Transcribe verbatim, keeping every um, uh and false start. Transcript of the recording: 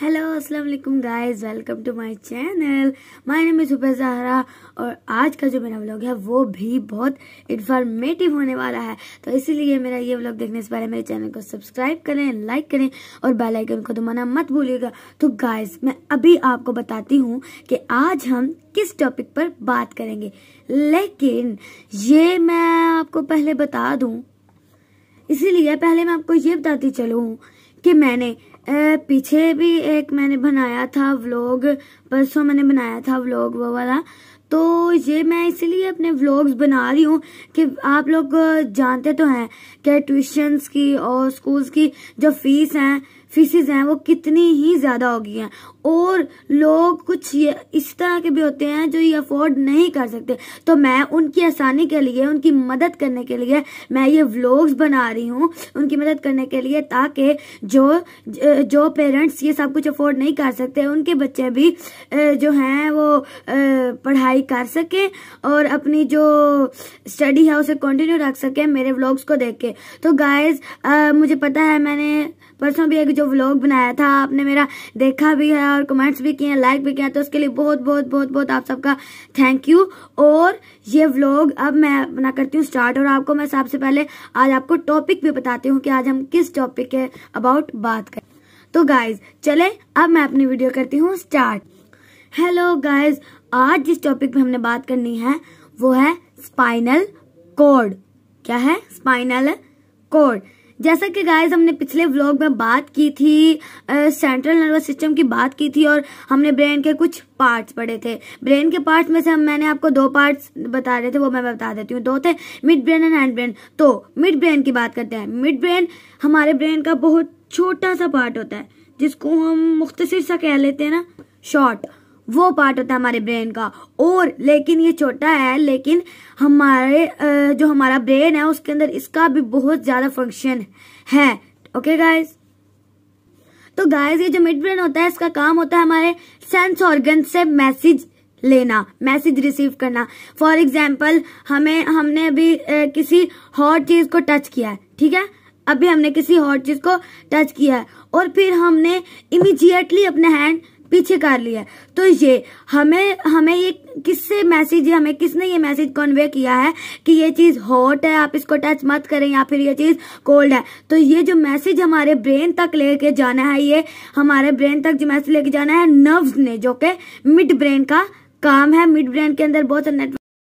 Hello अस्सलाम वालेकुम guys, welcome to my channel. My name is Subah Zahra और आज का जो मेरा व्लॉग है वो भी बहुत इन्फॉर्मेटिव होने वाला है, तो इसीलिए मेरा ये व्लॉग देखने से पहले मेरे चैनल को सब्सक्राइब करें, लाइक करें और बेल आइकन को दबाना मत भूलिएगा। तो गाइस मैं अभी आपको बताती हूँ कि आज हम किस टॉपिक पर बात करेंगे, लेकिन ये मैं आपको पहले बता दूँ, इसीलिए पहले मैं आपको ये बताती चलूँ कि मैंने ए, पीछे भी एक मैंने बनाया था व्लॉग, परसों मैंने बनाया था व्लॉग वो वाला, तो ये मैं इसलिए अपने व्लॉग्स बना रही हूँ कि आप लोग जानते तो हैं कि ट्यूशन्स की और स्कूल्स की जो फीस हैं फीसेज हैं वो कितनी ही ज़्यादा हो गई हैं, और लोग कुछ ये इस तरह के भी होते हैं जो ये अफोर्ड नहीं कर सकते। तो मैं उनकी आसानी के लिए, उनकी मदद करने के लिए मैं ये व्लॉग्स बना रही हूँ, उनकी मदद करने के लिए, ताकि जो जो पेरेंट्स ये सब कुछ अफोर्ड नहीं कर सकते उनके बच्चे भी जो हैं वो पढ़ाई कर सकें और अपनी जो स्टडी है उसे कंटिन्यू रख सकें मेरे व्लॉग्स को देख के। तो गाइज मुझे पता है मैंने परसों भी एक जो व्लॉग बनाया था, आपने मेरा देखा भी है और कमेंट्स भी किए हैं, लाइक भी किया है, तो उसके लिए बहुत बहुत बहुत बहुत आप सबका थैंक यू। और ये व्लॉग अब मैं बना करती हूँ स्टार्ट, और आपको मैं सबसे पहले आज आपको टॉपिक भी बताती हूँ कि आज हम किस टॉपिक के अबाउट बात करें। तो गाइज चले अब मैं अपनी वीडियो करती हूँ स्टार्ट। हेलो गाइज, आज जिस टॉपिक पे हमने बात करनी है वो है स्पाइनल कॉर्ड। क्या है? Spinal cord. जैसा कि गाइज हमने पिछले व्लॉग में बात की थी, सेंट्रल नर्वस सिस्टम की बात की थी और हमने ब्रेन के कुछ पार्ट्स पढ़े थे। ब्रेन के पार्ट्स में से हम मैंने आपको दो पार्ट्स बता रहे थे, वो मैं बता देती हूँ। दो थे, mid brain and hind brain. तो मिड ब्रेन की बात करते हैं। मिड ब्रेन हमारे ब्रेन का बहुत छोटा सा पार्ट होता है, जिसको हम मुख्तसर सा कह लेते हैं ना, शॉर्ट, वो पार्ट होता है हमारे ब्रेन का। और लेकिन ये छोटा है, लेकिन हमारे जो हमारा ब्रेन है उसके अंदर इसका भी बहुत ज़्यादा फंक्शन है। ओके गाइस, तो गाइस ये जो मिड ब्रेन होता है इसका काम होता है हमारे सेंस ऑर्गन से मैसेज लेना, मैसेज रिसीव करना। फॉर एग्जांपल हमें हमने अभी किसी हॉट चीज़ को टच किया है, ठीक है, अभी हमने किसी हॉट चीज़ को टच किया है और फिर हमने इमीडिएटली अपना हैंड पीछे कर लिया, तो ये हमें हमें ये किससे मैसेज, हमें किसने ये मैसेज कन्वे किया है कि ये चीज़ हॉट है, आप इसको टच मत करें, या फिर ये चीज़ कोल्ड है। तो ये जो मैसेज हमारे ब्रेन तक लेके जाना है, ये हमारे ब्रेन तक जो मैसेज लेके जाना है नर्व्स ने, जो कि मिड ब्रेन का काम है। मिड ब्रेन के अंदर बहुत सा नेटवर्क